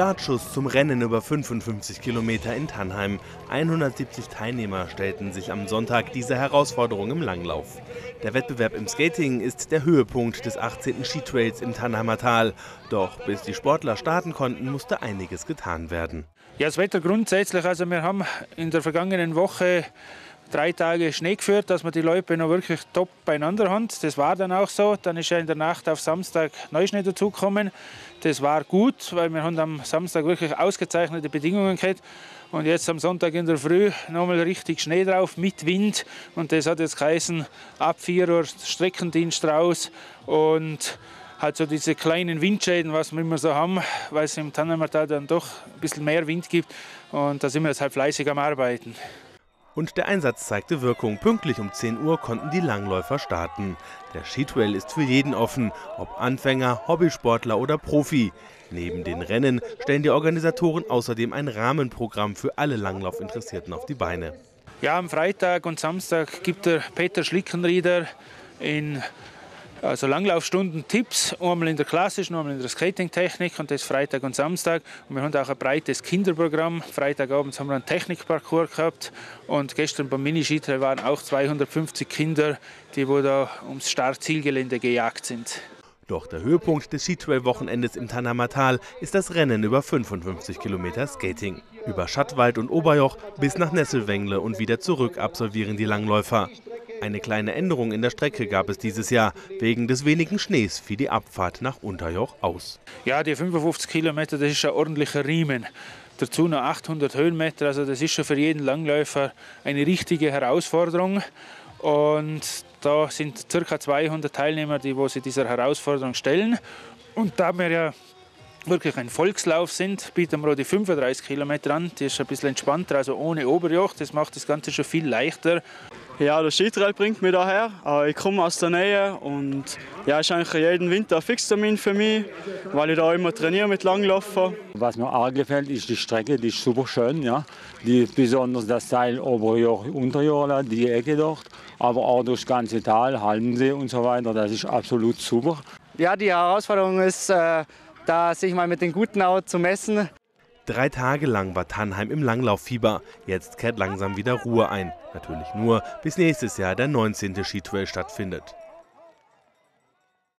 Startschuss zum Rennen über 55 Kilometer in Tannheim. 170 Teilnehmer stellten sich am Sonntag dieser Herausforderung im Langlauf. Der Wettbewerb im Skating ist der Höhepunkt des 18. Skitrails im Tannheimer Tal. Doch bis die Sportler starten konnten, musste einiges getan werden. Ja, das Wetter grundsätzlich. Also wir haben in der vergangenen Woche 3 Tage Schnee geführt, dass wir die Leute noch wirklich top beieinander haben. Das war dann auch so. Dann ist ja in der Nacht auf Samstag Neuschnee dazugekommen. Das war gut, weil wir haben am Samstag wirklich ausgezeichnete Bedingungen gehabt. Und jetzt am Sonntag in der Früh nochmal richtig Schnee drauf mit Wind. Und das hat jetzt geheißen, ab 4 Uhr Streckendienst raus. Und halt so diese kleinen Windschäden, was wir immer so haben, weil es im Tannheimer Tal dann doch ein bisschen mehr Wind gibt. Und da sind wir jetzt halt fleißig am Arbeiten. Und der Einsatz zeigte Wirkung. Pünktlich um 10 Uhr konnten die Langläufer starten. Der Skitrail ist für jeden offen, ob Anfänger, Hobbysportler oder Profi. Neben den Rennen stellen die Organisatoren außerdem ein Rahmenprogramm für alle Langlaufinteressierten auf die Beine. Ja, am Freitag und Samstag gibt der Peter Schlickenrieder in Langlaufstunden Tipps, einmal in der klassischen, einmal in der Skating-Technik, und das Freitag und Samstag. Und wir haben auch ein breites Kinderprogramm. Freitagabends haben wir einen Technikparcours gehabt und gestern beim Mini-Skitrail waren auch 250 Kinder, die wo da ums Startzielgelände gejagt sind. Doch der Höhepunkt des Skitrail-Wochenendes im Tannheimer Tal ist das Rennen über 55 Kilometer Skating. Über Schattwald und Oberjoch bis nach Nesselwengle und wieder zurück absolvieren die Langläufer. Eine kleine Änderung in der Strecke gab es dieses Jahr. Wegen des wenigen Schnees fiel die Abfahrt nach Unterjoch aus. Ja, die 55 Kilometer, das ist ein ordentlicher Riemen. Dazu noch 800 Höhenmeter, also das ist schon für jeden Langläufer eine richtige Herausforderung. Und da sind ca. 200 Teilnehmer, die sich dieser Herausforderung stellen. Und da wir ja wirklich ein Volkslauf sind, bieten wir auch die 35 Kilometer an. Die ist ein bisschen entspannter, also ohne Oberjoch. Das macht das Ganze schon viel leichter. Ja, der Skitrail bringt mich daher. Ich komme aus der Nähe und ja, ist eigentlich jeden Winter ein Fixtermin für mich, weil ich da immer trainiere mit Langlaufen. Was mir auch gefällt, ist die Strecke, die ist super schön, ja. Die, besonders das Teil Oberjoch, Unterjoch, die Ecke dort, aber auch durch das ganze Tal, Halmsee und so weiter, das ist absolut super. Ja, die Herausforderung ist, da sich mal mit den Guten auch zu messen. 3 Tage lang war Tannheim im Langlauffieber. Jetzt kehrt langsam wieder Ruhe ein. Natürlich nur, bis nächstes Jahr der 19. Skitrail stattfindet.